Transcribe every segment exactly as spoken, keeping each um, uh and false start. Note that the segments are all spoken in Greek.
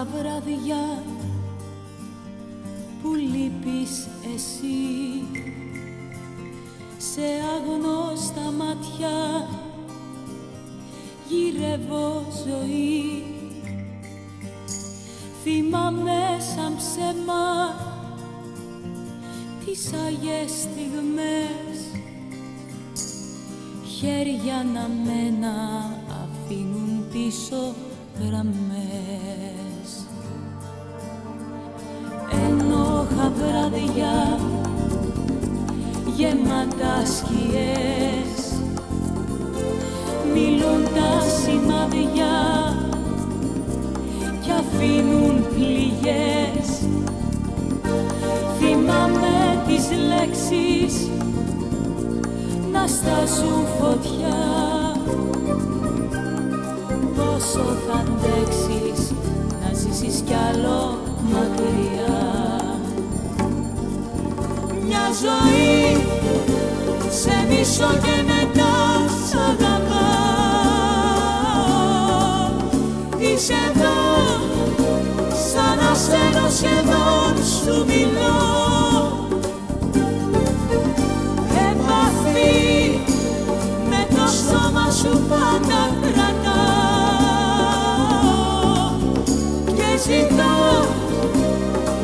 τα βραδιά που λείπεις εσύ, σε άγνωστα μάτια γυρεύω ζωή. Θυμάμαι σαν ψέμα τις άγιες στιγμές, χέρια να μένα αφήνουν πίσω γραμμές. Ένοχα βραδιά γεμάτα σκιές, μιλούν τα σημάδια κι αφήνουν πληγές. Θυμάμαι τις λέξεις να στάζουν φωτιά, πόσο θα αντέξεις να ζήσεις κι άλλο μακριά. Μια ζωή σε μισώ και μετά σ' αγαπάω. Είσαι εδώ σαν αστέρω σχεδόν σου μιλώ. Επαφή με το στόμα σου πάντα κρατάω και ζητώ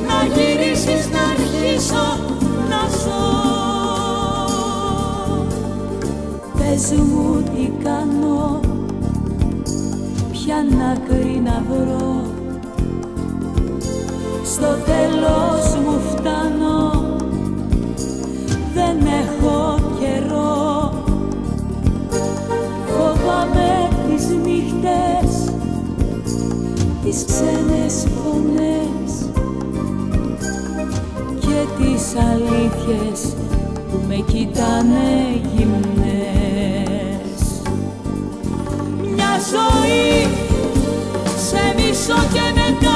να γυρίσεις να αρχίσω να ζω. Πες μου τι κάνω, ποια άκρη να βρω, στο τέλος μου φτάνω, δεν έχω καιρό. Φοβάμαι τις νύχτες, τις ξένες φωνές και τις αλήθειες που με κοιτάνε γυμνές. Μια ζωή σε μισώ και μετά